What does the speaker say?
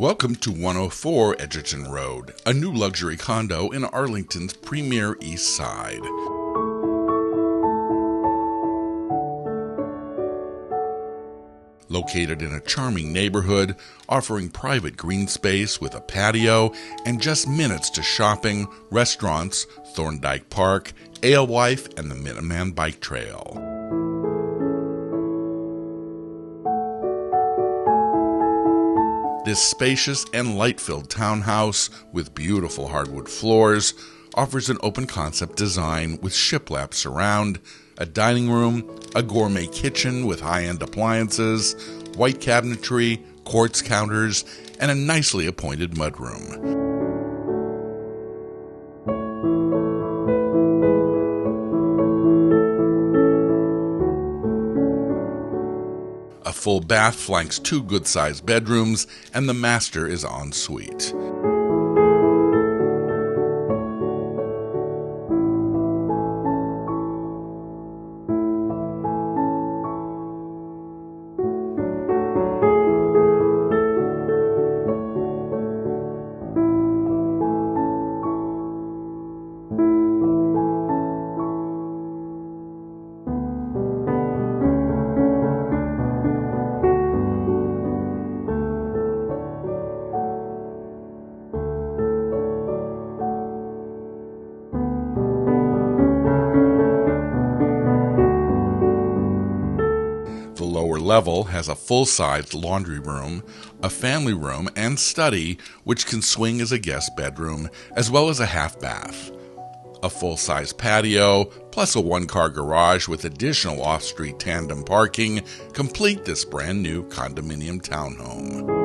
Welcome to 104 Edgerton Road, a new luxury condo in Arlington's premier East Side. Located in a charming neighborhood, offering private green space with a patio and just minutes to shopping, restaurants, Thorndike Park, Alewife, and the Minuteman Bike Trail. This spacious and light-filled townhouse with beautiful hardwood floors offers an open concept design with shiplap surround, a dining room, a gourmet kitchen with high-end appliances, white cabinetry, quartz counters, and a nicely appointed mudroom. A full bath flanks two good-sized bedrooms, and the master is en suite. The lower level has a full-sized laundry room, a family room, and study, which can swing as a guest bedroom, as well as a half bath. A full-size patio, plus a one-car garage with additional off-street tandem parking, complete this brand new condominium townhome.